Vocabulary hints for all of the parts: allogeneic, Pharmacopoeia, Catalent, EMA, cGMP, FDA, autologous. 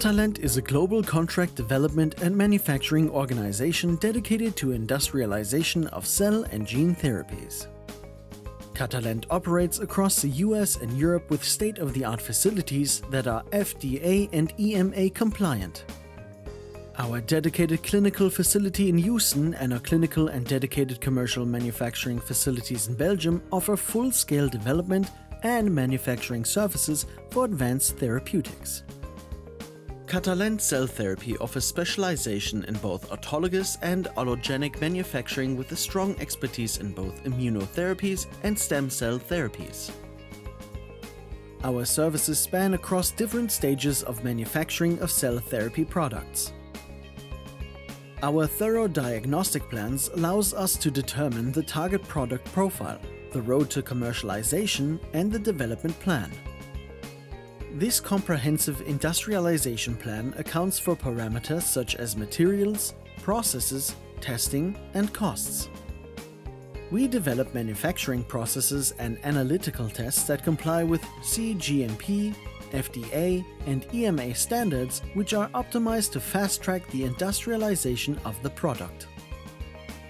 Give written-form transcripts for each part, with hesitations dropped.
Catalent is a global contract development and manufacturing organization dedicated to industrialization of cell and gene therapies. Catalent operates across the US and Europe with state-of-the-art facilities that are FDA and EMA compliant. Our dedicated clinical facility in Houston and our clinical and dedicated commercial manufacturing facilities in Belgium offer full-scale development and manufacturing services for advanced therapeutics. Catalent Cell Therapy offers specialization in both autologous and allogeneic manufacturing with a strong expertise in both immunotherapies and stem cell therapies. Our services span across different stages of manufacturing of cell therapy products. Our thorough diagnostic plans allows us to determine the target product profile, the road to commercialization, and the development plan. This comprehensive industrialization plan accounts for parameters such as materials, processes, testing, and costs. We develop manufacturing processes and analytical tests that comply with cGMP, FDA, and EMA standards, which are optimized to fast-track the industrialization of the product.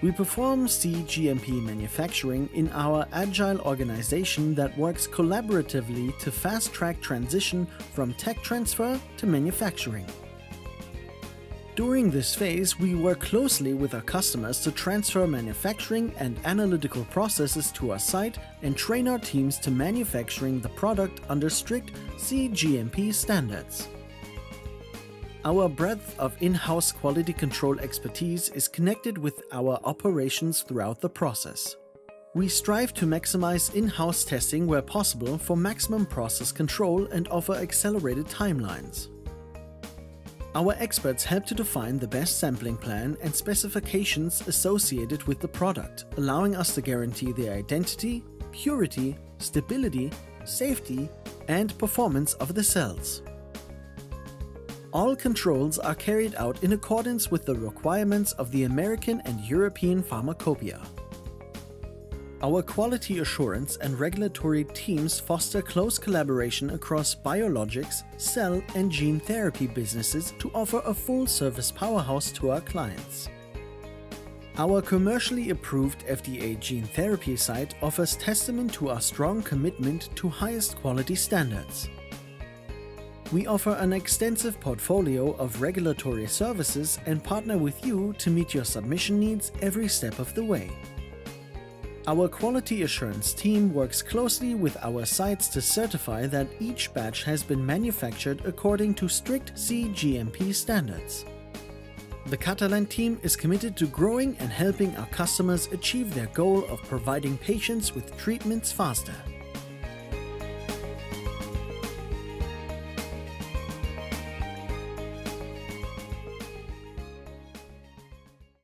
We perform cGMP manufacturing in our agile organization that works collaboratively to fast-track transition from tech transfer to manufacturing. During this phase, we work closely with our customers to transfer manufacturing and analytical processes to our site and train our teams to manufacturing the product under strict cGMP standards. Our breadth of in-house quality control expertise is connected with our operations throughout the process. We strive to maximize in-house testing where possible for maximum process control and offer accelerated timelines. Our experts help to define the best sampling plan and specifications associated with the product, allowing us to guarantee their identity, purity, stability, safety, and performance of the cells. All controls are carried out in accordance with the requirements of the American and European Pharmacopoeia. Our quality assurance and regulatory teams foster close collaboration across biologics, cell and gene therapy businesses to offer a full-service powerhouse to our clients. Our commercially approved FDA gene therapy site offers testament to our strong commitment to highest quality standards. We offer an extensive portfolio of regulatory services and partner with you to meet your submission needs every step of the way. Our quality assurance team works closely with our sites to certify that each batch has been manufactured according to strict cGMP standards. The Catalent team is committed to growing and helping our customers achieve their goal of providing patients with treatments faster.